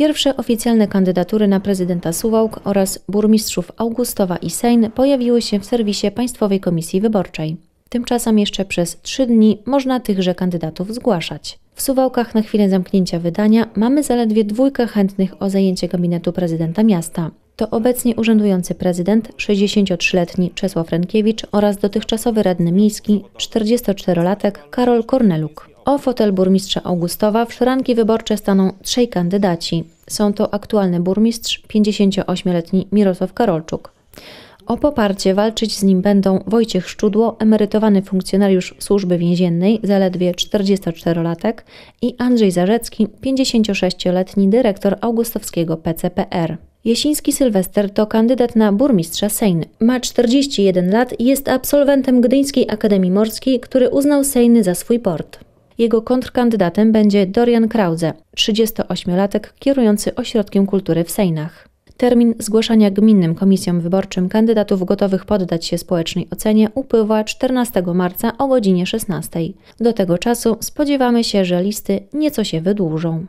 Pierwsze oficjalne kandydatury na prezydenta Suwałk oraz burmistrzów Augustowa i Sejn pojawiły się w serwisie Państwowej Komisji Wyborczej. Tymczasem jeszcze przez 3 dni można tychże kandydatów zgłaszać. W Suwałkach na chwilę zamknięcia wydania mamy zaledwie 2 chętnych o zajęcie gabinetu prezydenta miasta. To obecnie urzędujący prezydent, 63-letni Czesław Rękiewicz oraz dotychczasowy radny miejski, 44-latek Karol Korneluk. O fotel burmistrza Augustowa w szranki wyborcze staną 3 kandydaci. Są to aktualny burmistrz, 58-letni Mirosław Karolczuk. O poparcie walczyć z nim będą Wojciech Szczudło, emerytowany funkcjonariusz służby więziennej, zaledwie 44-latek, i Andrzej Zarzecki, 56-letni dyrektor augustowskiego PCPR. Jasiński Sylwester to kandydat na burmistrza Sejn. Ma 41 lat i jest absolwentem Gdyńskiej Akademii Morskiej, który uznał Sejny za swój port. Jego kontrkandydatem będzie Dorian Krauze, 38-latek kierujący Ośrodkiem Kultury w Sejnach. Termin zgłaszania gminnym komisjom wyborczym kandydatów gotowych poddać się społecznej ocenie upływa 14 marca o godzinie 16. Do tego czasu spodziewamy się, że listy nieco się wydłużą.